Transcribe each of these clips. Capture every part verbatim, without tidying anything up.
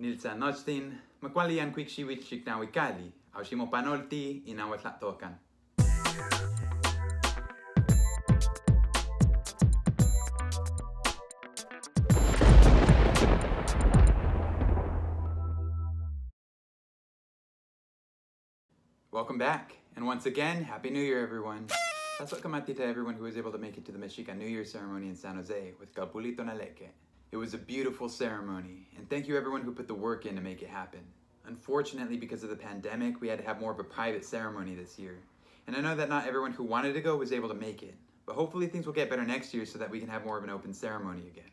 Niltzanochtin, makuali an kuixiwitl Chiknawi Kali, auximopanolti inahuatl tlatokan. Welcome back, and once again, Happy New Year, everyone! Tlazo Kamati to everyone who was able to make it to the Mexica New Year ceremony in San Jose with Calpulli Tonalleque. It was a beautiful ceremony, and thank you everyone who put the work in to make it happen. Unfortunately, because of the pandemic, we had to have more of a private ceremony this year. And I know that not everyone who wanted to go was able to make it, but hopefully things will get better next year so that we can have more of an open ceremony again.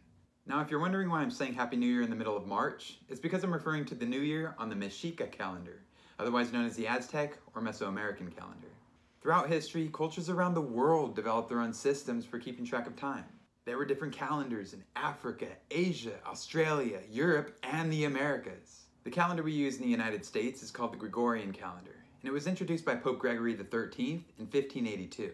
Now, if you're wondering why I'm saying Happy New Year in the middle of March, it's because I'm referring to the New Year on the Mexica calendar, otherwise known as the Aztec or Mesoamerican calendar. Throughout history, cultures around the world developed their own systems for keeping track of time. There were different calendars in Africa, Asia, Australia, Europe, and the Americas. The calendar we use in the United States is called the Gregorian Calendar, and it was introduced by Pope Gregory the thirteenth in fifteen eighty-two.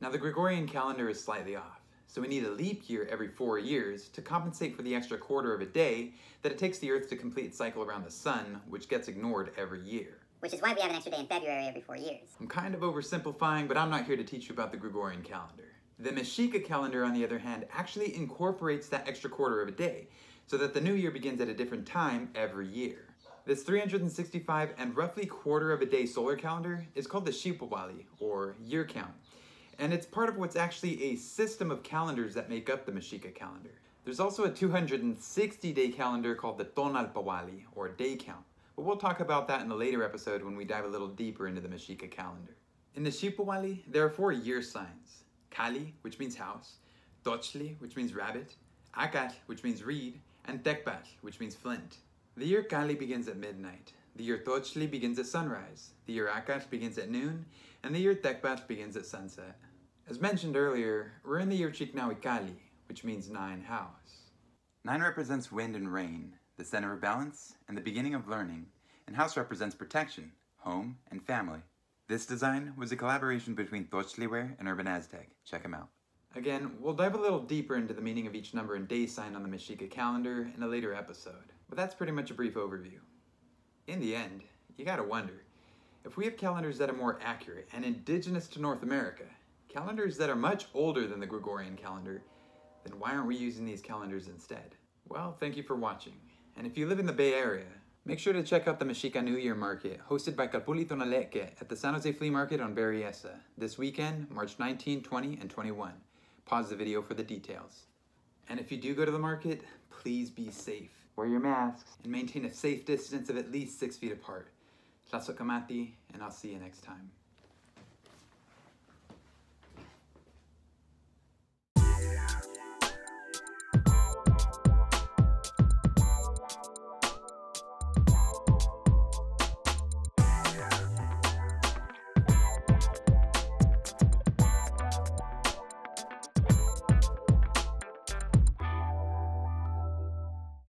Now the Gregorian Calendar is slightly off, so we need a leap year every four years to compensate for the extra quarter of a day that it takes the Earth to complete its cycle around the Sun, which gets ignored every year. Which is why we have an extra day in February every four years. I'm kind of oversimplifying, but I'm not here to teach you about the Gregorian Calendar. The Mexica calendar, on the other hand, actually incorporates that extra quarter of a day, so that the new year begins at a different time every year. This three hundred sixty-five and roughly quarter of a day solar calendar is called the Xiuhpovali, or year count, and it's part of what's actually a system of calendars that make up the Mexica calendar. There's also a two hundred sixty day calendar called the Tonalpovali, or day count, but we'll talk about that in a later episode when we dive a little deeper into the Mexica calendar. In the Xiuhpovali, there are four year signs: Kali, which means house, Torchliwe, which means rabbit, Akatl, which means reed, and Tekpatl, which means flint. The year Kali begins at midnight, the year Torchliwe begins at sunrise, the year Akatl begins at noon, and the year Tekpatl begins at sunset. As mentioned earlier, we're in the year Chiknawi Kali, which means nine house. Nine represents wind and rain, the center of balance, and the beginning of learning, and house represents protection, home, and family. This design was a collaboration between Torchliwe and Urban Aztec. Check them out. Again, we'll dive a little deeper into the meaning of each number and day sign on the Mexica calendar in a later episode, but that's pretty much a brief overview. In the end, you gotta wonder, if we have calendars that are more accurate and indigenous to North America, calendars that are much older than the Gregorian calendar, then why aren't we using these calendars instead? Well, thank you for watching, and if you live in the Bay Area, make sure to check out the Mexica New Year Market, hosted by Calpulli Tonalleque at the San Jose Flea Market on Berryessa, this weekend, March nineteenth, twenty, and twenty-first. Pause the video for the details. And if you do go to the market, please be safe. Wear your masks, and maintain a safe distance of at least six feet apart. Tlazo Kamati, and I'll see you next time.